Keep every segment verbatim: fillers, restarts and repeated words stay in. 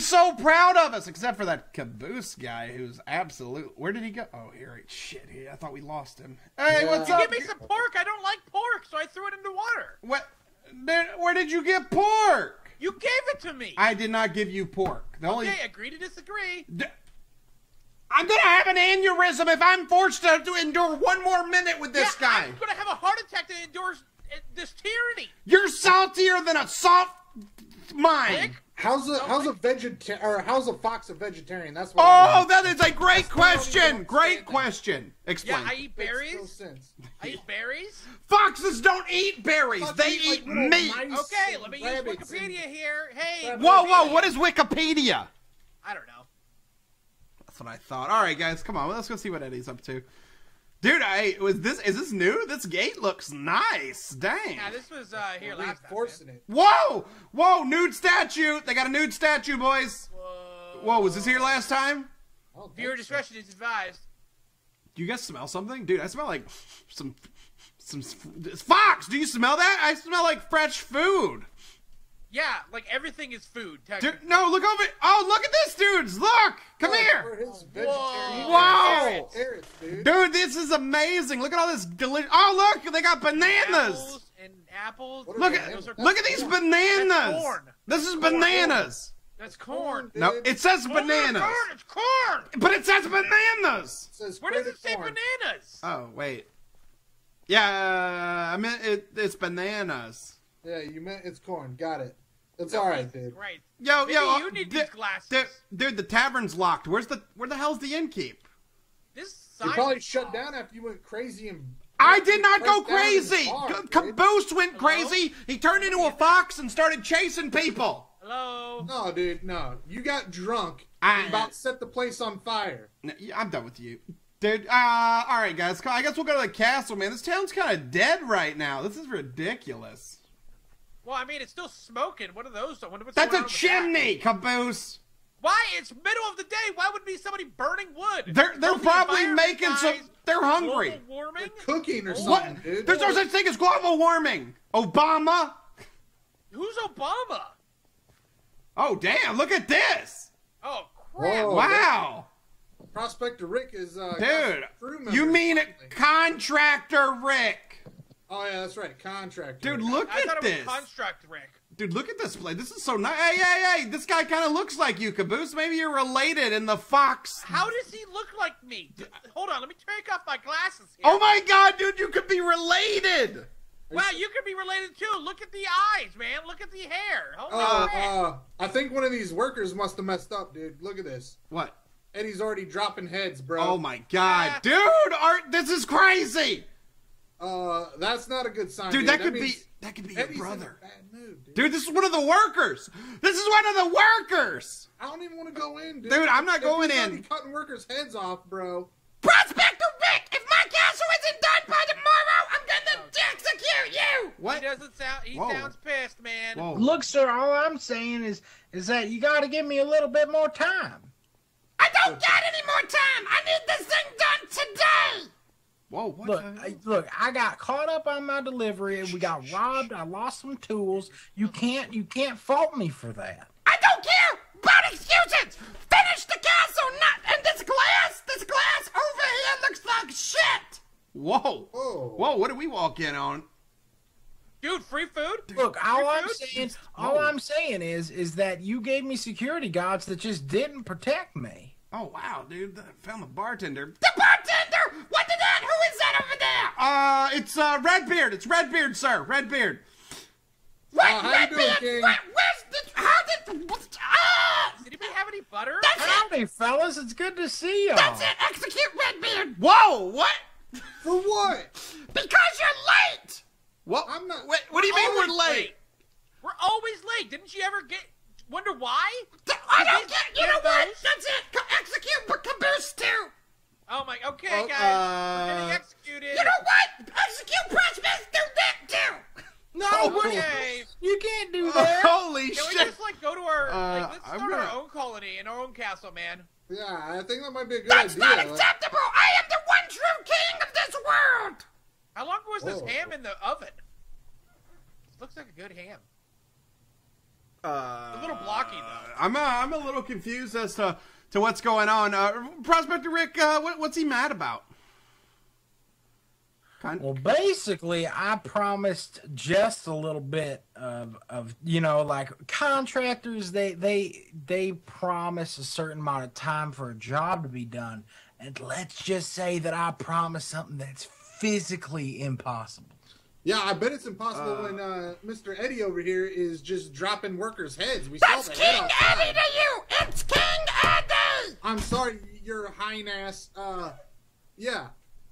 He's so proud of us, except for that Caboose guy who's absolute. Where did he go? Oh, here, shit. I thought we lost him. Hey, yeah. What's up? Give me some pork. I don't like pork, so I threw it into water. What? Where did you get pork? You gave it to me. I did not give you pork. The only... Okay, agree to disagree. D I'm going to have an aneurysm if I'm forced to endure one more minute with this yeah, guy. I'm going to have a heart attack that endures this tyranny. You're saltier than a soft mine. How's a, how's a vegeta- or how's a fox a vegetarian? That's what Oh, that is a great question. Great question. Explain. Yeah, I eat berries. I eat berries. Foxes don't eat berries. Foxes they eat, eat like meat. Okay, let me use Wikipedia here. Hey. Whoa, whoa, what is Wikipedia? I don't know. That's what I thought. All right, guys, come on. Let's go see what Eddie's up to. Dude, I was this is this new? This gate looks nice. Dang. Yeah, this was uh here well, last time. It. Whoa! Whoa, nude statue! They got a nude statue, boys. Whoa, Whoa was this here last time? Oh, viewer discretion is advised. Do you guys smell something? Dude, I smell like some some Fox, do you smell that? I smell like fresh food. Yeah, like everything is food. Dude, no, look over. Oh, look at this, dudes. Look. Come oh, here. Wow. Dude. dude, this is amazing. Look at all this delicious. Oh, look. They got bananas. Apples and apples. Look at, those are look at these bananas. That's corn. This is corn. bananas. That's corn. No, it says corn, bananas. Corn. It's corn. But it says bananas. It says Where does it say corn. bananas? Oh, wait. Yeah, I mean, it, it's bananas. Yeah, you meant it's corn. Got it. It's all right, dude. Right. Yo, Maybe yo, you need these glasses. Dude, the tavern's locked. Where's the? Where the hell's the innkeep? This. You probably shut down after you went crazy and. I did not go crazy. Bar, Caboose went crazy. He turned into a fox and started chasing people. Hello. No, dude, no. You got drunk. I and about set the place on fire. I'm done with you. Dude, uh, all right, guys. I guess we'll go to the castle, man. This town's kind of dead right now. This is ridiculous. Well, I mean, it's still smoking. What are those? I wonder what's That's a chimney, back. Caboose. Why? It's middle of the day. Why would be somebody burning wood? They're they're Both probably the making some. They're hungry. Global warming? They're cooking or something, what? dude. There's no such thing as global warming. Obama. Who's Obama? Oh damn! Look at this. Oh crap! Whoa, wow. Prospector Rick is. Uh, dude, crew you mean it, Contractor Rick? Oh yeah, that's right, Contract Dude, Rick. look I at this. It was Construct Rick. Dude, look at this play. This is so nice. Hey, hey, hey! This guy kind of looks like you, Caboose. Maybe you're related in the fox. How does he look like me? D Hold on, let me take off my glasses here. Oh my God, dude, you could be related. Wow, you could be related too. Look at the eyes, man. Look at the hair. Hold uh, on. Uh, I think one of these workers must have messed up, dude. Look at this. What? Eddie's already dropping heads, bro. Oh my God, yeah. dude! Art, this is crazy. Uh, that's not a good sign. Dude, dude. that, that could be that could be Eddie's your brother. In a bad mood, dude. dude, this is one of the workers. This is one of the workers. I don't even want to go in, dude. Dude, I'm not going in. Cutting workers' heads off, bro. Prospector Rick, if my castle isn't done by tomorrow, I'm gonna execute you. What? He doesn't sound. He Whoa. sounds pissed, man. Whoa. Look, sir. All I'm saying is, is that you got to give me a little bit more time. I don't okay. got any more time. I need this thing done today. Whoa, what look, I, look, I got caught up on my delivery and we got robbed. I lost some tools. You can't you can't fault me for that. I don't care about excuses! Finish the castle, not and this glass, this glass over here looks like shit! Whoa. Whoa, Whoa what did we walk in on? Dude, free food? Dude, look, all I'm food? saying all Whoa. I'm saying is is that you gave me security guards that just didn't protect me. Oh, wow, dude. I found the bartender. The bartender! What did that? Who is that over there? Uh, it's, uh, Redbeard. It's Redbeard, sir. Redbeard. What? Uh, Redbeard? Doing, what? Where's the... How did... Ah! Did anybody have any butter? That's Howdy, it. fellas. It's good to see you. That's it. Execute Redbeard. Whoa, what? For what? Because you're late. What? I'm not... What, what do you mean we're late? late? We're always late. Didn't you ever get... Wonder why? I don't get. You know what? That's it. Execute Caboose too. Oh my. Okay, guys. We're getting executed. You know what? Execute Prospector. Do that too. No way. You can't do that. Holy shit. Can we just like go to our? Like, let's start our own colony in our own castle, man. Yeah, I think that might be a good idea. That's not acceptable. I am the one true king of this world. How long was this ham in the oven? Looks like a good ham. Uh, a little blocky, though. I'm uh, I'm a little confused as to, to what's going on. Uh, Prospector Rick, uh, what, what's he mad about? Kind well, basically, I promised just a little bit of, of you know, like contractors, they, they, they promise a certain amount of time for a job to be done. And let's just say that I promised something that's physically impossible. Yeah, I bet it's impossible uh, when uh, Mister Eddie over here is just dropping workers' heads. We that's saw the King head Eddie to you! It's King Eddie! I'm sorry, your high-ass. Uh, yeah,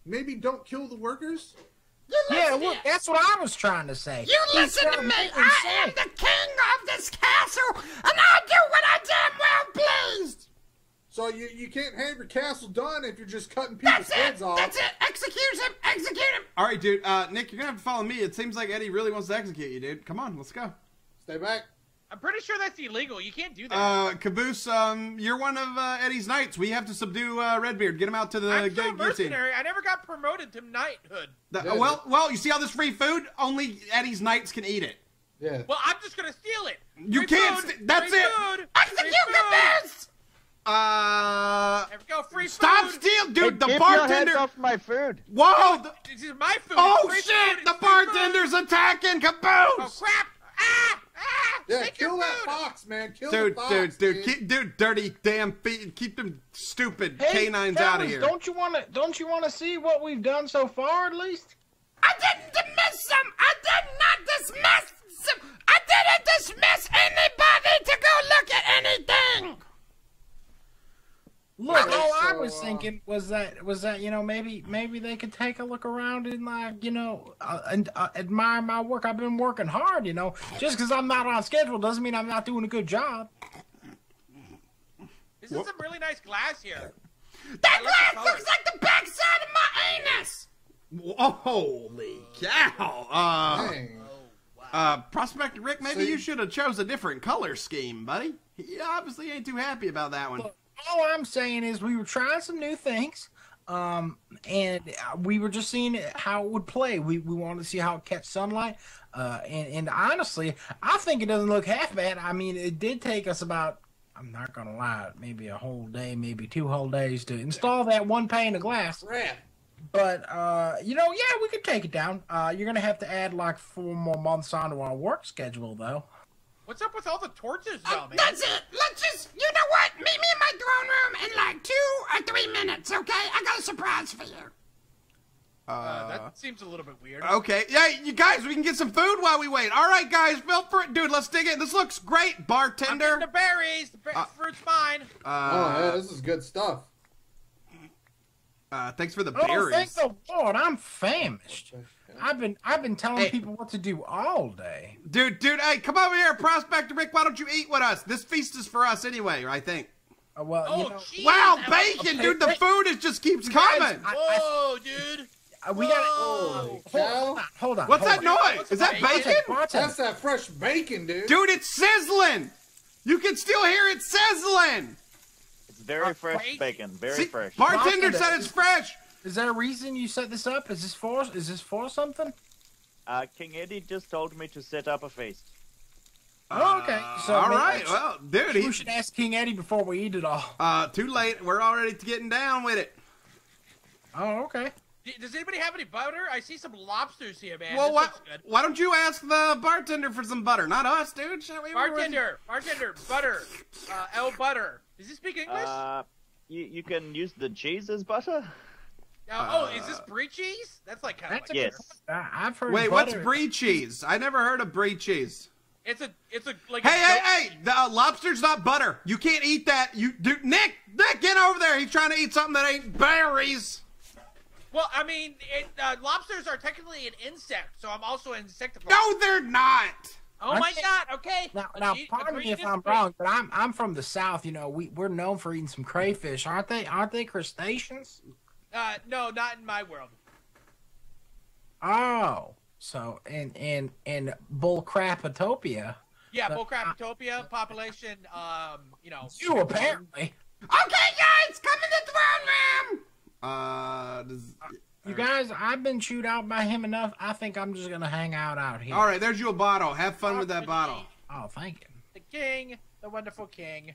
maybe don't kill the workers? Yeah, well, that's what I was trying to say. You listen to me! I am the king of this castle, and I do what I damn well pleased! So you, you can't have your castle done if you're just cutting people's That's heads it. off. That's it. Execute him. Execute him. All right, dude. Uh, Nick, you're going to have to follow me. It seems like Eddie really wants to execute you, dude. Come on. Let's go. Stay back. I'm pretty sure that's illegal. You can't do that. Uh, Caboose, um, you're one of uh, Eddie's knights. We have to subdue uh, Redbeard. Get him out to the I'm still a mercenary. I never got promoted to knighthood. The, yeah, well, well, you see all this free food? Only Eddie's knights can eat it. Yeah. Well, I'm just going to steal it. You free can't. Food, that's free it. Food, execute Caboose. Uh, there we go. Free food. Stop stealing, dude. Hey, the keep bartender. Your hands off my food. Whoa. The... This is my food. Oh, free shit. Food. The bartender's food. Attacking Caboose. Oh, crap. Ah, ah. Yeah, take kill your that food. Fox, man. Kill dude, the fox. Dude, dude, dude. Keep, dude, dirty damn feet. Keep them stupid hey, canines fellas, out of here. Don't you want to, don't you want to see what we've done so far, at least? I didn't dismiss them. I did not dismiss them. I didn't dismiss anybody to go look at anything. Look, all I was thinking was that was that you know maybe maybe they could take a look around and like you know uh, and uh, admire my work. I've been working hard, you know. Just because I'm not on schedule doesn't mean I'm not doing a good job. This is some really nice glass here. That glass looks like the backside of my anus. Whoa, holy cow! Uh, uh, Prospector Rick, maybe you should have chose a different color scheme, buddy. He obviously ain't too happy about that one. All I'm saying is we were trying some new things, um, and we were just seeing how it would play. We, we wanted to see how it catch sunlight, uh, and, and honestly, I think it doesn't look half bad. I mean, it did take us about, I'm not going to lie, maybe a whole day, maybe two whole days to install that one pane of glass. Right. But, uh, you know, yeah, we could take it down. Uh, you're going to have to add like four more months onto our work schedule, though. What's up with all the torches, though, oh, man? That's it. Let's just, you know what? Meet me in my throne room in like two or three minutes, okay? I got a surprise for you. Uh, uh that seems a little bit weird. Okay. Yeah, you guys, we can get some food while we wait. All right, guys, feel for it, dude. Let's dig in. This looks great, bartender. I'm getting the berries. The uh, fruit's fine. Uh, oh, yeah, this is good stuff. Uh, thanks for the oh, berries. Thank the Lord, I'm famished. I've been I've been telling hey. people what to do all day. Dude, dude, hey, come over here, Prospector Rick. Why don't you eat with us? This feast is for us anyway, I think. Uh, well, oh, you know, geez, wow, bacon, okay, dude. The wait. food is just keeps coming. Whoa, dude. Uh, we got oh, hold, hold on, hold on. What's hold that on. noise? Is that bacon? bacon? That's that fresh bacon, dude. Dude, it's sizzling. You can still hear it sizzling. It's very uh, fresh bacon, bacon. very See, fresh. Bartender said it's fresh. Is there a reason you set this up? Is this for is this for something? Uh, King Eddie just told me to set up a feast. Oh, okay. So uh, all right. Well, dude, we he... should ask King Eddie before we eat it all. Uh, too late. We're already getting down with it. Oh, okay. Does anybody have any butter? I see some lobsters here, man. Well, why, why don't you ask the bartender for some butter? Not us, dude. Shall we bartender, bartender, butter, uh, L butter. Does he speak English? Uh, you you can use the cheese as butter. Uh, oh, is this brie cheese? That's like kind that's of like yes. Uh, I've heard. Wait, butter. What's brie cheese? I never heard of brie cheese. It's a, it's a like. Hey, a hey, hey! The uh, lobster's not butter. You can't eat that. You do, Nick, Nick, get over there. He's trying to eat something that ain't berries. Well, I mean, it, uh, lobsters are technically an insect, so I'm also an insectivore. No, they're not. Oh my God! Okay. Now, now pardon me if I'm wrong, but I'm, I'm from the South. You know, we, we're known for eating some crayfish, aren't they? Aren't they crustaceans? Uh, no, not in my world. Oh, so in in in bullcrapatopia. Yeah, bullcrapatopia population. Um, you know. You apparently. Okay, guys, come in the throne room. Uh, does, you guys, I've been chewed out by him enough. I think I'm just gonna hang out out here. All right, there's your bottle. Have fun with that bottle. Oh, thank you. King, the wonderful king.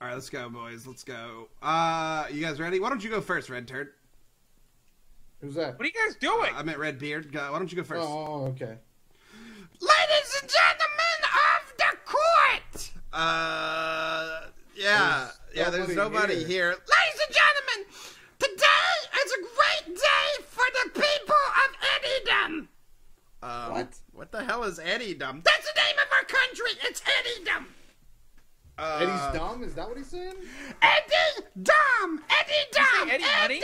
All right, let's go, boys. Let's go. Uh, you guys ready? Why don't you go first, Red Turd? Who's that? What are you guys doing? Uh, I meant Redbeard. Why don't you go first? Oh, okay. Ladies and gentlemen of the court! Uh, yeah. There's yeah, there's nobody here. here. Ladies and gentlemen, today is a great day for the people of Eddiedom. Um, what? What the hell is Eddiedom? That's the name of our country. It's Eddiedom. Uh, Eddie's dumb? Is that what he's saying? Eddiedom! Eddiedom!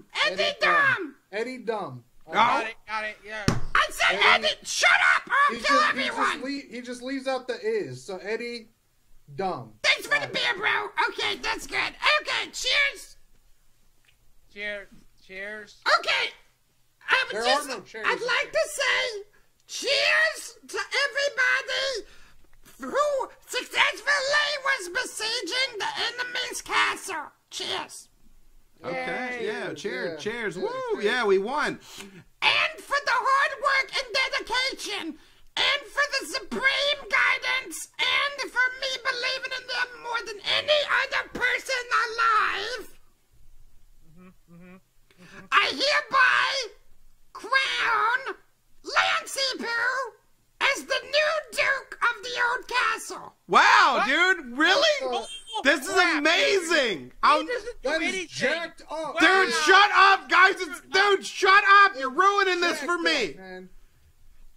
Eddiedom! Eddiedom! Eddiedom. Got it, got it, yeah. I said Eddie, Eddie shut up or I'll kill just, everyone! He just, he just leaves out the is, so Eddiedom. Thanks for the beer, bro. Okay, that's good. Okay, cheers! Cheers. Cheers. Okay. I would there just, are no cheers. I'd like to say cheers to everybody who successfully was besieging the enemy's castle. Cheers. Okay, Yay. yeah, cheer, yeah. cheers. Yeah. Woo, yeah, we won. And for the hard work and dedication, and for the supreme guidance, and for me believing in them more than any other person alive, mm-hmm, mm-hmm, mm-hmm. I hereby crown Lancey Pooh as the new Duke of the Old Castle. Wow, what? dude, really? Uh, this is crap, amazing. I'm just jacked up. Dude, wow. shut up, guys. It's, dude, shut up. You're ruining this for me. Up, man.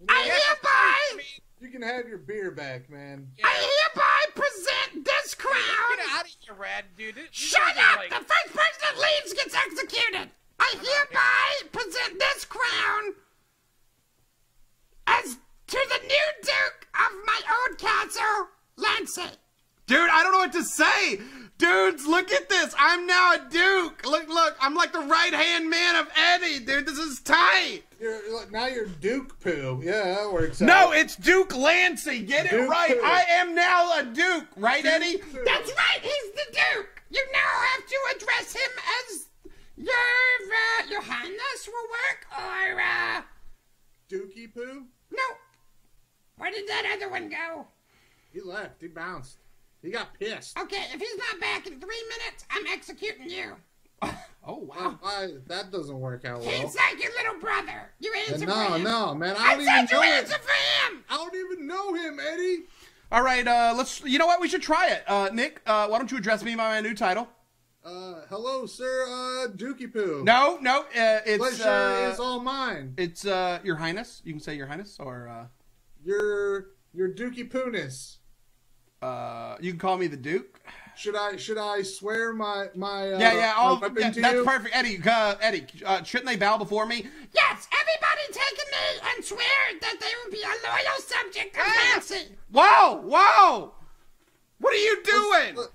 I hereby. You can have your beer back, man. Yeah. I hereby present this crown. Get out of here, Rad, dude. This, shut up. Like... The first person that leaves gets executed. I hereby present this crown as to the new Duke of my own castle, Lancey. Dude, I don't know what to say. Dudes, look at this. I'm now a Duke. Look, look. I'm like the right-hand man of Eddie, dude. This is tight. You're, now you're Duke Pooh. Yeah, that works out. No, it's Duke Lancey. Get Duke it right. Pooh. I am now a Duke. Right, Duke Eddie? Pooh. That's right. He's the Duke. You now have to address him as your, uh, your highness will work, or, uh... Dookie Pooh? No. Where did that other one go? He left. He bounced. He got pissed. Okay, if he's not back in three minutes, I'm executing you. Oh, wow. Uh, I, that doesn't work out well. He's like your little brother. You answer no, for him. No, no, man. I don't I even know him. for him. I don't even know him, Eddie. All right, uh, let's... You know what? We should try it. Uh, Nick, uh, why don't you address me by my new title? Uh, hello, sir, uh, Dookie Pooh. No, no, uh, it's... Pleasure uh, is all mine. It's, uh, your highness. You can say your highness, or, uh... Your your Dookie Poohness. Uh, you can call me the Duke. Should I should I swear my my uh, yeah yeah, all, my yeah that's you? perfect, Eddie. Uh, Eddie, uh, shouldn't they bow before me? Yes, everybody take a knee and swear that they will be a loyal subject of Lancey. Whoa, whoa! What are you doing? Let's,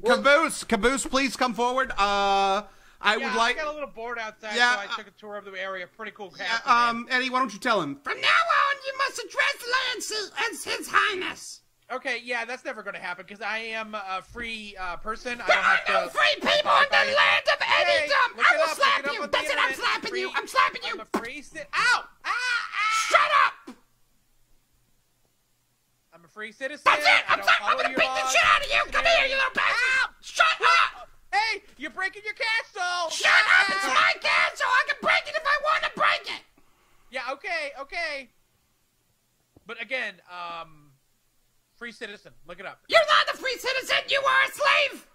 let's, Caboose, Caboose, please come forward. Uh. I yeah, would like. I got a little bored outside, yeah, so I uh, took a tour of the area. Pretty cool castle. Yeah, um, Eddie, why don't you tell him? From now on, you must address Lancey as His Highness. Okay, yeah, that's never going to happen because I am a free uh, person. There I don't are have no to free people in the land of Eddiedom. Hey, I will up, slap you. That's it. I'm slapping free, you. I'm slapping you. I'm a free. Ow! Ah, ah. Shut up! I'm a free citizen. That's it. I'm, I'm going to beat the shit out of you. Come here, you little bastard! Shut up! Hey, you're breaking your castle! Shut up! It's my castle! I can break it if I want to break it! Yeah, okay, okay. But again, um... free citizen. Look it up. You're not a free citizen! You are a slave!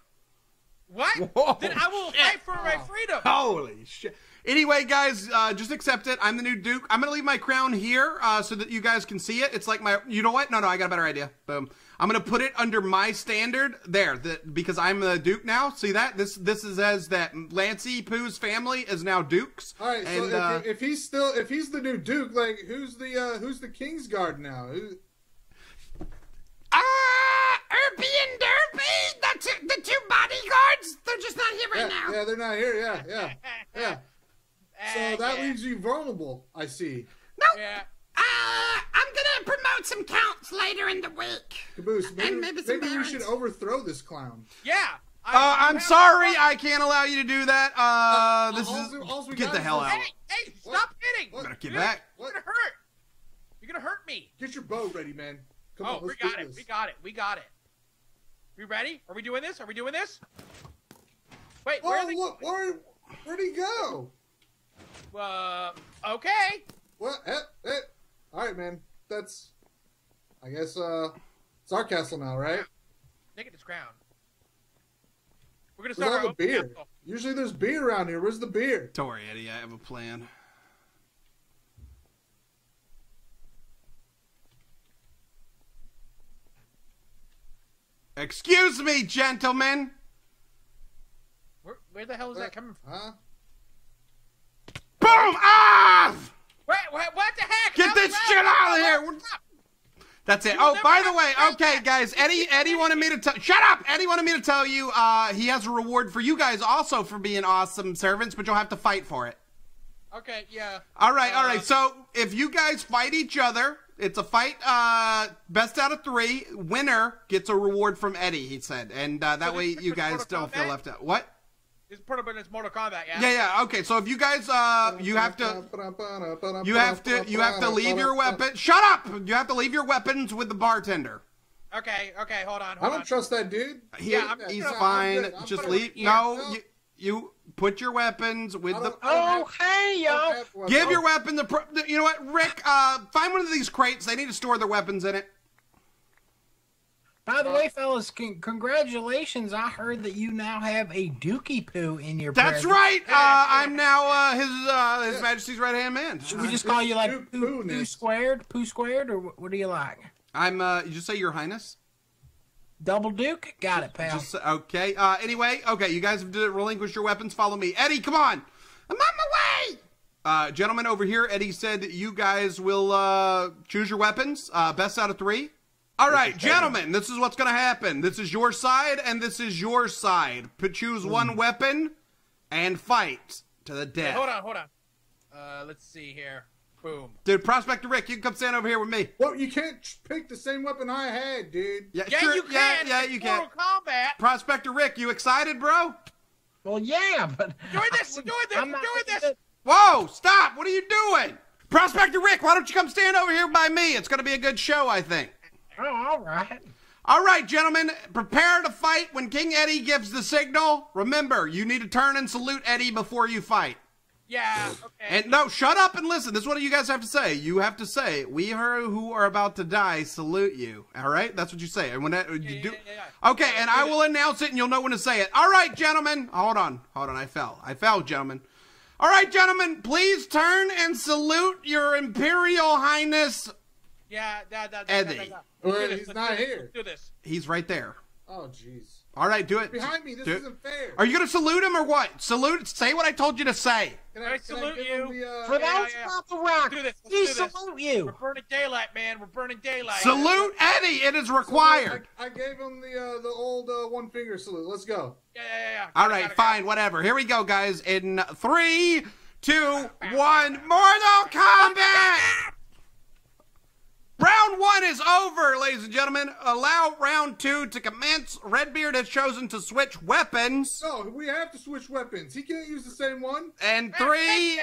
What? Whoa, then I will shit. fight for my freedom! Holy shit. Anyway, guys, uh, just accept it. I'm the new Duke. I'm gonna leave my crown here, uh, so that you guys can see it. It's like my... You know what? No, no, I got a better idea. Boom. I'm gonna put it under my standard there, that because I'm the Duke now. See that? This this is as that Lancey Pooh's family is now Dukes. All right. And, so if, uh, if he's still if he's the new Duke, like who's the uh, who's the King's Guard now? Ah, uh, Irby and Derby, the two, the two bodyguards. They're just not here right yeah, now. Yeah, they're not here. Yeah, yeah, yeah. So that yeah. leaves you vulnerable. I see. No. Nope. Yeah. Uh, I'm gonna promote some counts later in the week. Caboose, maybe, and maybe, maybe we should overthrow this clown. Yeah. I, uh, I'm sorry, fun. I can't allow you to do that. Uh, no, this all, is all get the hell out. Hey, hey, stop what? hitting! What? You better get Dude, back. What? You're gonna hurt. You're gonna hurt me. Get your bow ready, man. Come oh, on, we got it. This. We got it. We got it. You ready? Are we doing this? Are we doing this? Wait, oh, where are they? Look, where, where'd he go? Uh, okay. Well, eh, eh. All right, man. That's, I guess, uh, it's our castle now, right? Nick at this crown. We're gonna start with beer. Castle. Usually there's beer around here. Where's the beer? Don't worry, Eddie. I have a plan. Excuse me, gentlemen. Where, where the hell is uh, that coming from? Huh? Boom! Ah! Wait, wait, what the heck? Get this shit out of here! That's it. Oh, by the way, okay, guys. Eddie, Eddie wanted me to tell. Shut up! Eddie wanted me to tell you. Uh, he has a reward for you guys also for being awesome servants, but you'll have to fight for it. Okay. Yeah. All right. All right. So if you guys fight each other, it's a fight. Uh, best out of three. Winner gets a reward from Eddie. He said, and uh, that way you guys don't feel left out. What? It's portable. It's Mortal Kombat. Yeah. Yeah. Yeah. Okay. So if you guys, uh, you have to, you have to, you have to leave your weapon. Shut up! You have to leave your weapons with the bartender. Okay. Okay. Hold on. Hold I don't on. trust that dude. He, yeah. I'm, he's no, fine. I'm I'm Just leave. It. No. no. You, you put your weapons with the. Oh, hey, yo! Give your weapon the. Pro you know what, Rick? Uh, find one of these crates. They need to store their weapons in it. By the way, fellas, con congratulations. I heard that you now have a dookie poo in your That's presence. right. Uh, I'm now uh, his uh, His yeah. Majesty's right-hand man. Should we just call you like poo, poo squared, poo squared, or what do you like? I'm, uh, you just say Your Highness? Double Duke? Got it, pal. Just, okay. Uh, anyway, okay, you guys have relinquished your weapons. Follow me. Eddie, come on. I'm on my way. Uh, gentlemen over here, Eddie said you guys will uh, choose your weapons. Uh, best out of three. All right, gentlemen, this is what's going to happen. This is your side, and this is your side. Choose one weapon and fight to the death. Hey, hold on, hold on. Uh, let's see here. Boom. Dude, Prospector Rick, you can come stand over here with me. Well, you can't pick the same weapon I had, dude. Yeah, yeah sure, you can. Yeah, yeah you can. Mortal Kombat. Prospector Rick, you excited, bro? Well, yeah, but... Doing this, doing this, I'm doing this. Whoa, stop. What are you doing? Prospector Rick, why don't you come stand over here by me? It's going to be a good show, I think. Oh, all right. All right, gentlemen, prepare to fight when King Eddie gives the signal. Remember, you need to turn and salute Eddie before you fight. Yeah, okay. And no, shut up and listen. This is what you guys have to say. You have to say, we who are about to die salute you. All right? That's what you say. And when that, yeah, you do, yeah, yeah, yeah. Okay, yeah, and I will announce it, and you'll know when to say it. All right, gentlemen. Hold on. Hold on. I fell. I fell, gentlemen. All right, gentlemen, please turn and salute your Imperial Highness, Yeah, that, that, that, Eddie. That, that, that. He's Let's not here. Do this. He's right there. Oh, jeez. All right, do it. He's behind me. This do isn't fair. Are you going to salute him or what? Salute. Say what I told you to say. Can I, I salute can I you. The, uh... For that, yeah, yeah. Stop the rock. Let's do this. Let's we do salute this. you. We're burning daylight, man. We're burning daylight. Salute Eddie. It is required. I, I gave him the uh, the old uh, one finger salute. Let's go. Yeah, yeah, yeah. yeah. All right, fine. Go. Whatever. Here we go, guys. In three, two, one. Mortal Kombat! Round one is over, ladies and gentlemen. Allow round two to commence. Redbeard has chosen to switch weapons. No, we have to switch weapons. He can't use the same one. And three,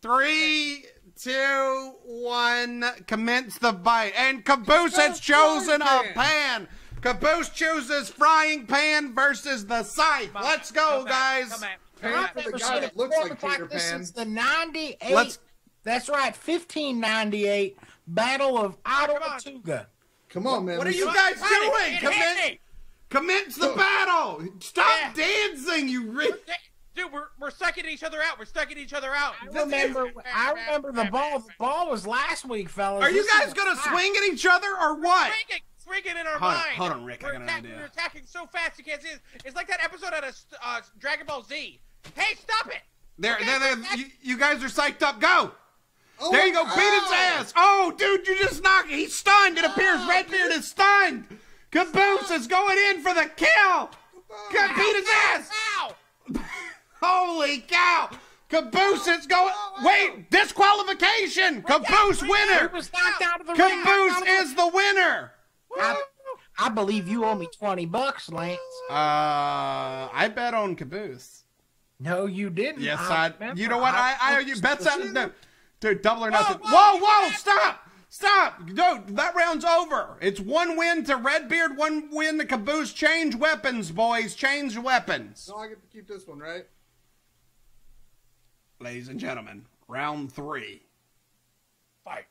three, two, one, commence the bite. And Caboose has chosen a pan. Caboose chooses frying pan versus the scythe. Let's go, guys. Pan for the guy that looks like Peter Pan. This is the ninety-eight. That's right, fifteen ninety-eight, Battle of Outlawatuga. Come on, man. What are you guys doing? Commence, commence the battle. Stop yeah. dancing, you rich. Dude, we're, we're sucking each other out. We're sucking each other out. I remember, I remember the ball. The ball was last week, fellas. Are you guys going to swing at each other or what? Swinging in our hold mind. On, hold on, Rick. We're, I got an idea. We're attacking so fast you can't see it. It's like that episode out of uh, Dragon Ball Z. Hey, stop it. There, okay, there, there. You, you guys are psyched up. Go. Oh, there you go, beat oh. his ass. Oh, dude, you just knocked it. He's stunned. It appears oh, Redbeard dude. is stunned. Caboose oh. is going in for the kill. Beat his ass. Ow. Holy cow. Caboose is going. Oh, wow. Wait, disqualification. We're Caboose down. winner. Was knocked out of the Caboose ring. is the winner. I, I believe you owe me twenty bucks, Lance. Uh, I bet on Caboose. No, you didn't. Yes, I. I you know what? I, I owe you bets out. No. Dude, double or nothing. Whoa, whoa, whoa, stop! Stop! No, that round's over. It's one win to Redbeard, one win to Caboose. Change weapons, boys. Change weapons. No, I get to keep this one, right? Ladies and gentlemen, round three. Fight.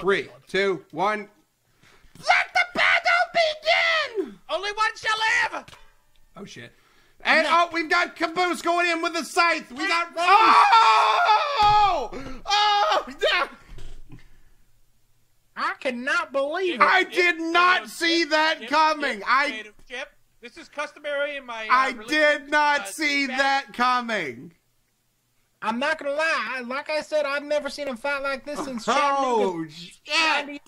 Three, two, one. Let the battle begin! Only one shall live! Oh, shit. And, oh, we've got Caboose going in with the scythe. We got... Oh! Oh! Yeah. I cannot believe it. I did not see that coming. I... This is customary in my... Uh, I did not uh, see feedback. that coming. I'm not going to lie. Like I said, I've never seen him fight like this since... Oh, shit.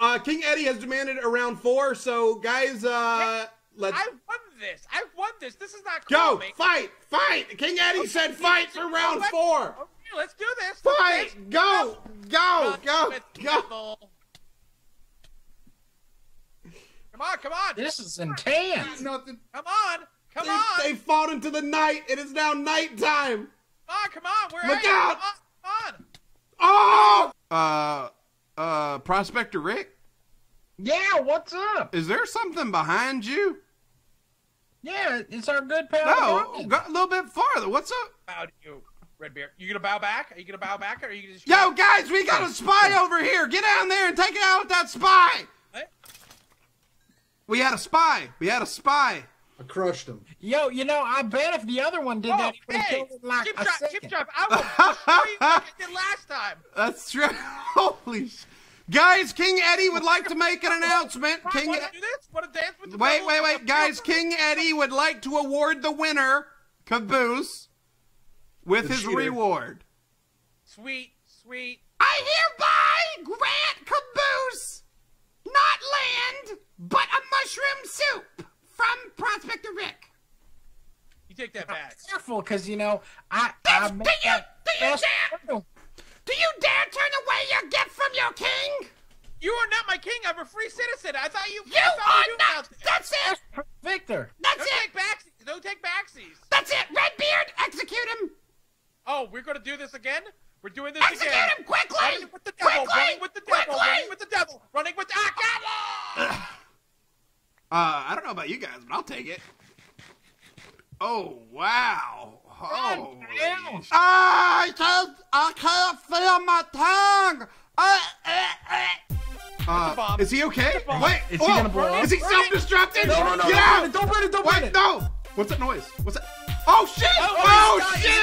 Uh, King Eddie has demanded a round four, so, guys, uh... Let's... I won this. I won this. This is not cool. Go. Mate. Fight. Fight. King Eddie okay, said fight for round let's, four. Okay, let's do this. Fight. Let's go. Go. Go. Go. go. Come on. Come on. This is intense. Nothing. Come on. Come they, on. They fought into the night. It is now nighttime. Come on. Come on. Where Look out. Come on. Come on. Oh. Uh, uh, Prospector Rick? Yeah, what's up? Is there something behind you? Yeah, it's our good pal. No, got a little bit farther. What's up? Bow to you, Redbeard. You gonna bow back? Are you gonna bow back, or are you gonna just... Yo, guys, we got a spy over here. Get down there and take it out with that spy. What? We had a spy. We had a spy. I crushed him. Yo, you know, I bet if the other one did oh, that, he would have killed him like chip a drop, second. Chip drop. I will show you like I did last time. That's true. Holy shit. Guys, King Eddie would like to make an announcement. King Wanna do this? Wanna dance with the wait, wait, wait. Guys, King Eddie would like to award the winner, Caboose, with the his cheater. reward. Sweet, sweet. I hereby grant Caboose not land, but a mushroom soup from Prospector Rick. You take that back. I'm careful, because, you know, I... I do you, do you dare? Do you dare turn away your gift from your king? You are not my king. I'm a free citizen. I thought you... You are not... That's it. Victor. That's it. Don't take backsies. Don't take backsies. That's it. Redbeard, execute him. Oh, we're going to do this again? We're doing this again. Execute him quickly. Running with the devil. Running with the devil. Running with the devil. Running with the... Ah, God. Uh, I don't know about you guys, but I'll take it. Oh, wow. Oh, I can't, I can't feel my tongue. Uh, uh, uh, is he okay? Wait, is he gonna blow up? Is he self-destructed? No, no, no, don't burn it, don't burn it, don't burn it. Wait, no. What's that noise? What's that? Oh shit! Oh shit!